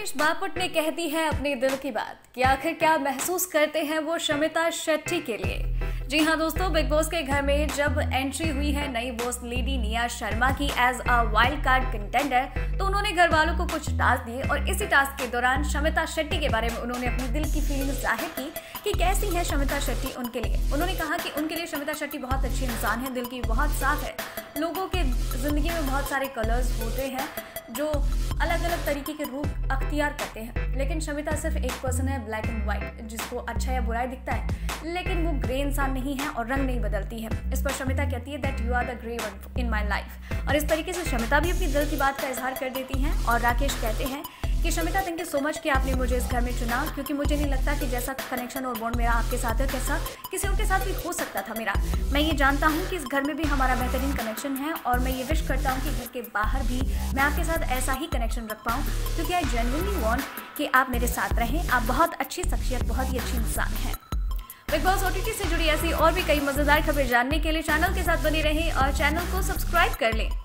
राकेश बापट ने कह दी है अपने दिल की बात कि आखिर क्या महसूस करते हैं वो शमिता शेट्टी के लिए। जी हाँ दोस्तों, बिग बॉस के घर में जब एंट्री हुई है नई बॉस लेडी नेहा शर्मा की as a wild card contender, तो उन्होंने घर वालों को कुछ टास्क दिए और इसी टास्क के दौरान शमिता शेट्टी के बारे में उन्होंने अपनी दिल की फीलिंग जाहिर की कि कैसी है शमिता शेट्टी उनके लिए। उन्होंने कहा कि उनके लिए शमिता शेट्टी बहुत अच्छी इंसान है, दिल की बहुत साफ है, लोगों के ज़िंदगी में बहुत सारे कलर्स होते हैं जो अलग अलग तरीके के रूप अख्तियार करते हैं, लेकिन शमिता सिर्फ एक पर्सन है, ब्लैक एंड वाइट, जिसको अच्छा या बुरा दिखता है, लेकिन वो ग्रे इंसान नहीं है और रंग नहीं बदलती है। इस पर शमिता कहती है that you are the grey one in my life, और इस तरीके से शमिता भी अपनी दिल की बात का इजहार कर देती हैं। और राकेश कहते हैं कि Shamita thank you so much कि आपने मुझे इस घर में चुना, क्योंकि मुझे नहीं लगता कि जैसा कनेक्शन और बॉन्ड मेरा आपके साथ है वैसा किसी और के साथ भी हो सकता था मेरा। मैं ये जानता हूँ कि इस घर में भी हमारा बेहतरीन कनेक्शन है और मैं ये विश करता हूँ कि घर के बाहर भी मैं आपके साथ ऐसा ही कनेक्शन रख पाऊँ, क्योंकि आई जेन्युइनली वांट कि आप मेरे साथ रहें। आप बहुत अच्छी शख्सियत, बहुत ही अच्छी इंसान हैं। बिग बॉस OTT से जुड़ी ऐसी और भी कई मज़ेदार खबरें जानने के लिए चैनल के साथ बने रहें और चैनल को सब्सक्राइब कर लें।